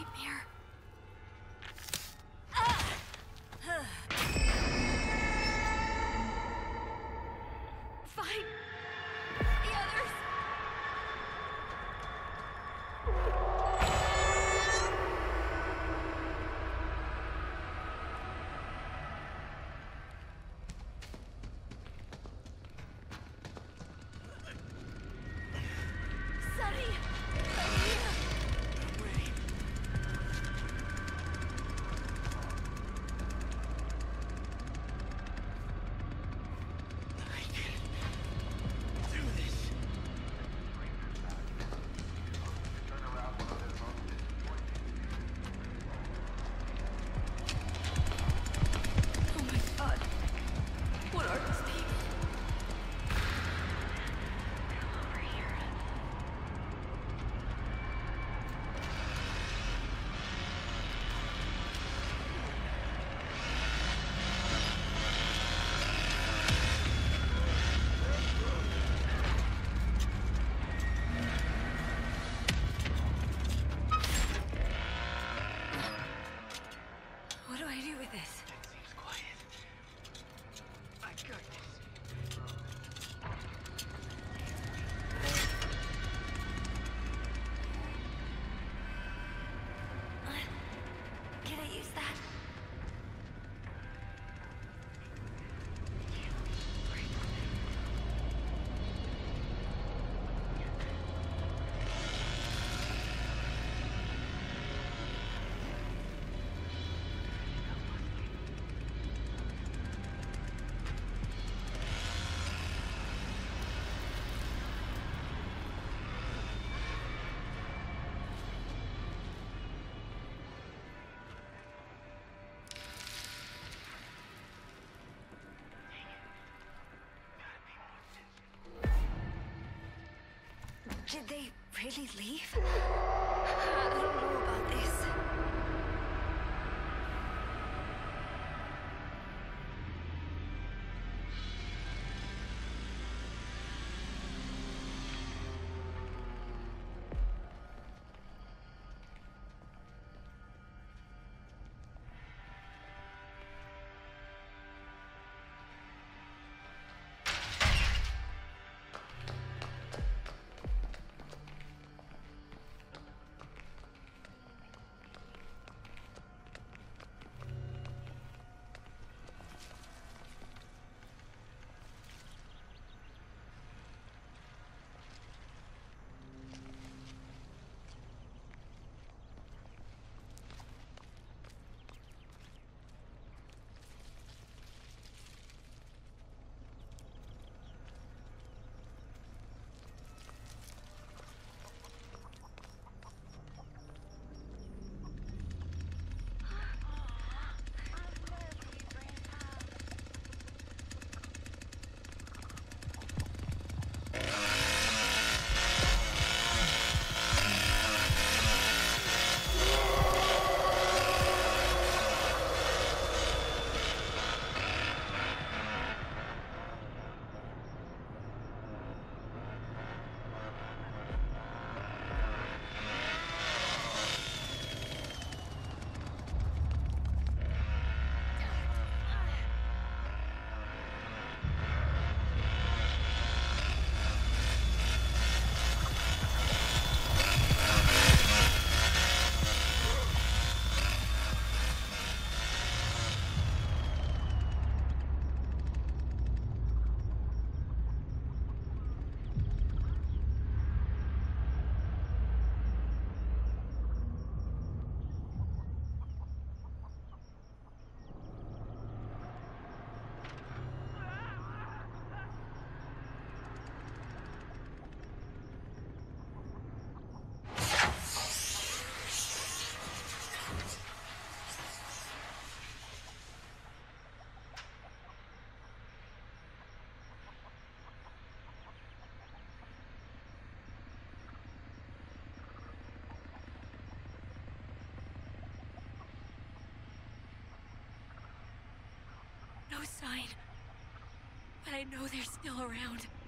nightmare. Fight the others. Did they really leave? I don't know about this. No sign, but I know they're still around.